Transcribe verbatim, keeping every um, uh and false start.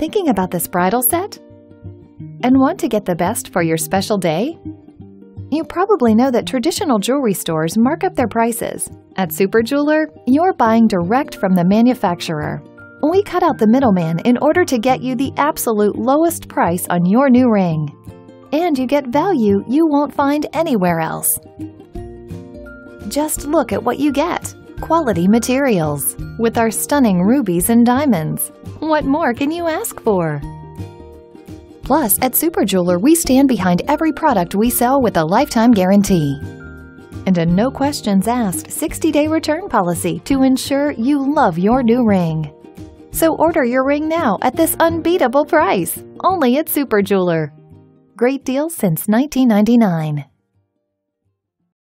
Thinking about this bridal set? And want to get the best for your special day? You probably know that traditional jewelry stores mark up their prices. At SuperJeweler, you're buying direct from the manufacturer. We cut out the middleman in order to get you the absolute lowest price on your new ring. And you get value you won't find anywhere else. Just look at what you get. Quality materials with our stunning rubies and diamonds. What more can you ask for? Plus, at SuperJeweler, we stand behind every product we sell with a lifetime guarantee. And a no questions asked sixty day return policy to ensure you love your new ring. So order your ring now at this unbeatable price, only at SuperJeweler. Great deal since nineteen ninety-nine.